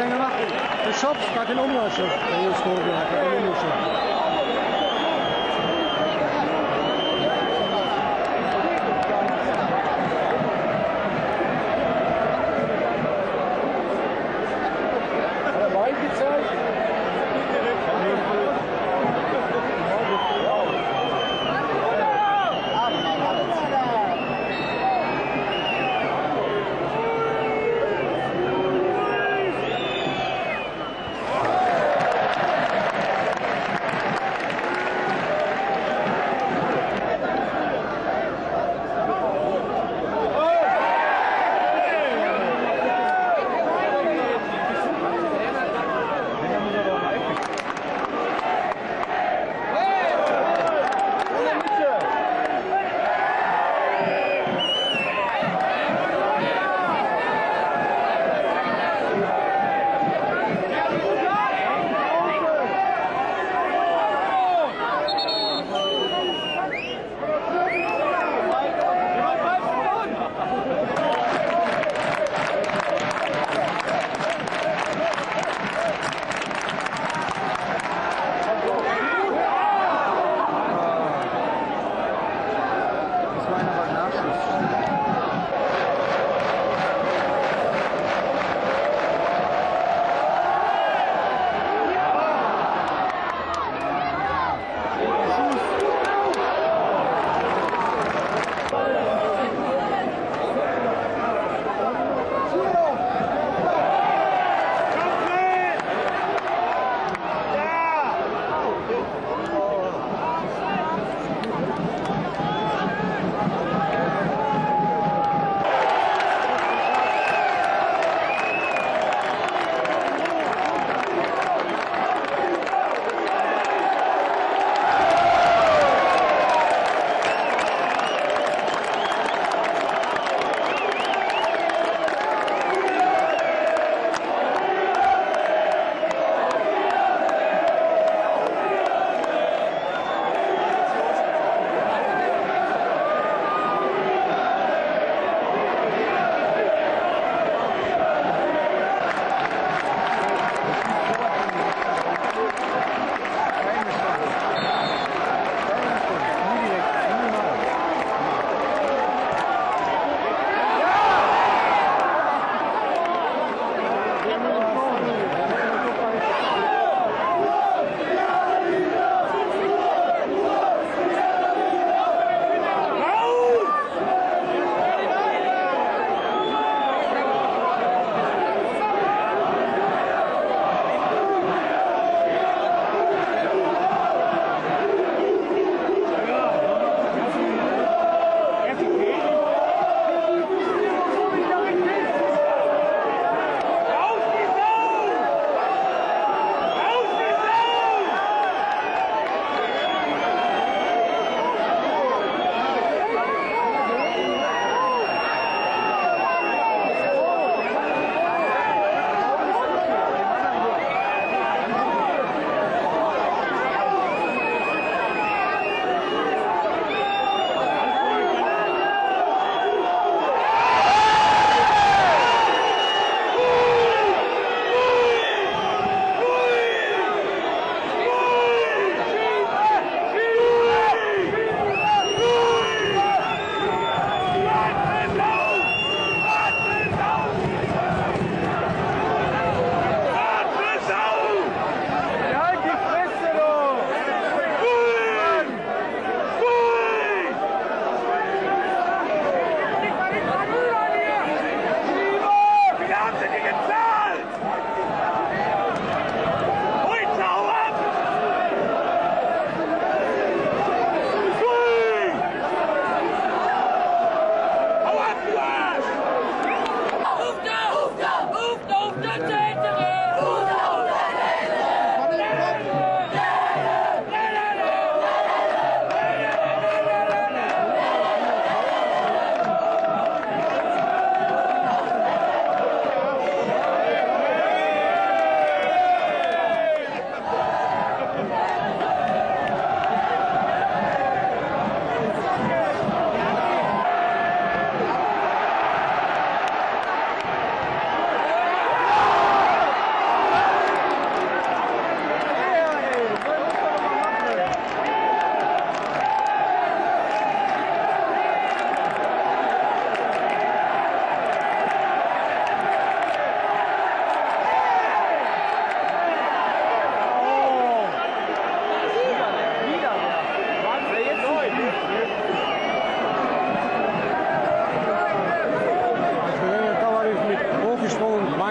den gemacht. Der Schopf, gar kein Umlaufschuss. Der ist gut, gar kein Umlaufschuss.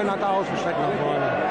300.000 Schritt nach vorne.